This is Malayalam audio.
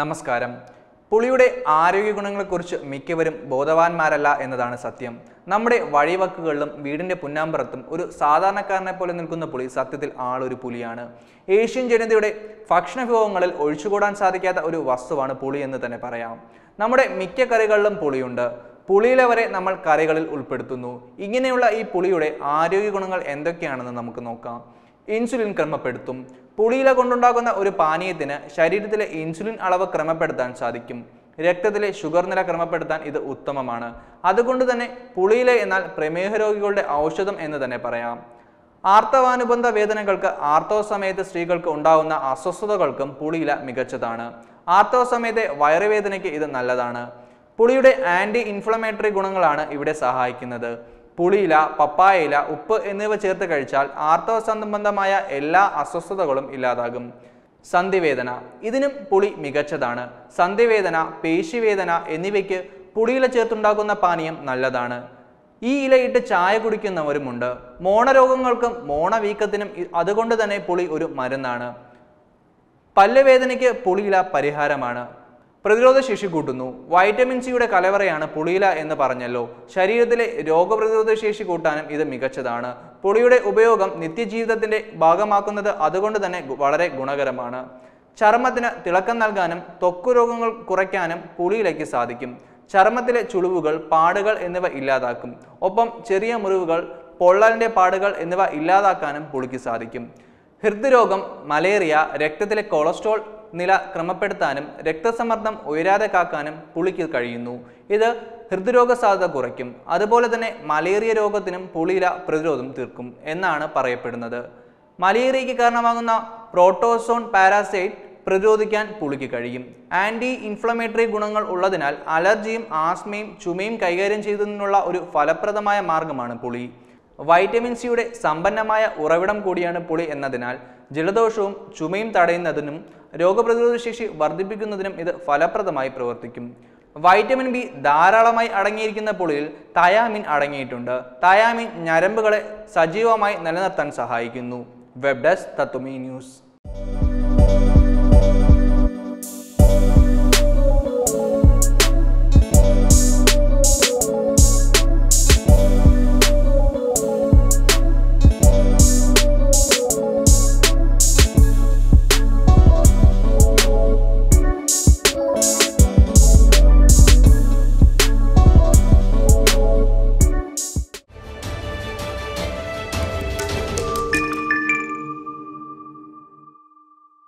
നമസ്കാരം. പുളിയുടെ ആരോഗ്യഗുണങ്ങളെക്കുറിച്ച് മിക്കവരും ബോധവാന്മാരല്ല എന്നതാണ് സത്യം. നമ്മുടെ വഴിവക്കുകളിലും വീടിൻ്റെ പുന്നാമ്പുറത്തും ഒരു സാധാരണക്കാരനെ പോലെ നിൽക്കുന്ന പുളി സത്യത്തിൽ ആളൊരു പുലിയാണ്. ഏഷ്യൻ ജനതയുടെ ഭക്ഷണവിഭവങ്ങളിൽ ഒഴിച്ചുകൂടാൻ സാധിക്കാത്ത ഒരു വസ്തുവാണ് പുളി എന്ന് തന്നെ പറയാം. നമ്മുടെ മിക്ക കറികളിലും പുളിയുണ്ട്. പുളിയിലെ വരെ നമ്മൾ കറികളിൽ ഉൾപ്പെടുത്തുന്നു. ഇങ്ങനെയുള്ള ഈ പുളിയുടെ ആരോഗ്യഗുണങ്ങൾ എന്തൊക്കെയാണെന്ന് നമുക്ക് നോക്കാം. ഇൻസുലിൻ ക്രമപ്പെടുത്തും. പുളിയില കൊണ്ടുണ്ടാകുന്ന ഒരു പാനീയത്തിന് ശരീരത്തിലെ ഇൻസുലിൻ അളവ് ക്രമപ്പെടുത്താൻ സാധിക്കും. രക്തത്തിലെ ഷുഗർ നില ക്രമപ്പെടുത്താൻ ഇത് ഉത്തമമാണ്. അതുകൊണ്ട് തന്നെ പുളിയില എന്നാൽ പ്രമേഹ രോഗികളുടെ ഔഷധം എന്ന് തന്നെ പറയാം. ആർത്തവാനുബന്ധ വേദനകൾക്ക്, ആർത്തവ സമയത്ത് സ്ത്രീകൾക്ക് ഉണ്ടാകുന്ന അസ്വസ്ഥതകൾക്കും പുളിയില മികച്ചതാണ്. ആർത്തവ സമയത്തെ വയറുവേദനയ്ക്ക് ഇത് നല്ലതാണ്. പുളിയുടെ ആൻറ്റി ഇൻഫ്ലമേറ്ററി ഗുണങ്ങളാണ് ഇവിടെ സഹായിക്കുന്നത്. പുളിയില, പപ്പായയില, ഉപ്പ് എന്നിവ ചേർത്ത് കഴിച്ചാൽ ആർത്തവ സംബന്ധമായ എല്ലാ അസ്വസ്ഥതകളും ഇല്ലാതാകും. സന്ധിവേദന, ഇതിനും പുളി മികച്ചതാണ്. സന്ധിവേദന, പേശിവേദന എന്നിവയ്ക്ക് പുളിയില ചേർത്തുണ്ടാക്കുന്ന പാനീയം നല്ലതാണ്. ഈ ഇലയിട്ട് ചായ കുടിക്കുന്നവരുമുണ്ട്. മോണരോഗങ്ങൾക്കും മോണവീക്കത്തിനും അതുകൊണ്ട് തന്നെ പുളി ഒരു മരുന്നാണ്. പല്ലുവേദനയ്ക്ക് പുളിയില പരിഹാരമാണ്. പ്രതിരോധ ശേഷി കൂട്ടുന്നു. വൈറ്റമിൻ സിയുടെ കലവറയാണ് പുളിയില എന്ന് പറഞ്ഞല്ലോ. ശരീരത്തിലെ രോഗപ്രതിരോധ ശേഷി കൂട്ടാനും ഇത് മികച്ചതാണ്. പുളിയുടെ ഉപയോഗം നിത്യജീവിതത്തിൻ്റെ ഭാഗമാക്കുന്നത് അതുകൊണ്ട് തന്നെ വളരെ ഗുണകരമാണ്. ചർമ്മത്തിന് തിളക്കം നൽകാനും ത്വക്ക് രോഗങ്ങൾ കുറയ്ക്കാനും പുളിയിലയ്ക്ക് സാധിക്കും. ചർമ്മത്തിലെ ചുളിവുകൾ, പാടുകൾ എന്നിവ ഇല്ലാതാക്കും. ഒപ്പം ചെറിയ മുറിവുകൾ, പൊള്ളലിൻ്റെ പാടുകൾ എന്നിവ ഇല്ലാതാക്കാനും പുളിക്ക് സാധിക്കും. ഹൃദ്രോഗം, മലേറിയ, രക്തത്തിലെ കൊളസ്ട്രോൾ നില ക്രമപ്പെടുത്താനും രക്തസമ്മർദ്ദം ഉയരാതെ കാക്കാനും പുളിക്ക് കഴിയുന്നു. ഇത് ഹൃദ്രോഗ സാധ്യത കുറയ്ക്കും. അതുപോലെ തന്നെ മലേറിയ രോഗത്തിനും പുളിയില പ്രതിരോധം തീർക്കും എന്നാണ് പറയപ്പെടുന്നത്. മലേറിയയ്ക്ക് കാരണമാകുന്ന പ്രോട്ടോസോൺ പാരാസൈറ്റ് പ്രതിരോധിക്കാൻ പുളിക്ക് കഴിയും. ആൻറ്റി ഇൻഫ്ലമേറ്ററി ഗുണങ്ങൾ ഉള്ളതിനാൽ അലർജിയും ആസ്മയും ചുമയും കൈകാര്യം ചെയ്യുന്നതിനുള്ള ഒരു ഫലപ്രദമായ മാർഗമാണ് പുളി. വൈറ്റമിൻ സിയുടെ സമ്പന്നമായ ഉറവിടം കൂടിയാണ് പുളി എന്നതിനാൽ ജലദോഷവും ചുമയും തടയുന്നതിനും രോഗപ്രതിരോധ ശേഷി വർദ്ധിപ്പിക്കുന്നതിനും ഇത് ഫലപ്രദമായി പ്രവർത്തിക്കും. വൈറ്റമിൻ ബി ധാരാളമായി അടങ്ങിയിരിക്കുന്ന പുളിയിൽ തയാമിൻ അടങ്ങിയിട്ടുണ്ട്. തയാമിൻ ഞരമ്പുകളെ സജീവമായി നിലനിർത്താൻ സഹായിക്കുന്നു. വെബ് ഡെസ്ക് തത്തുമി ന്യൂസ്.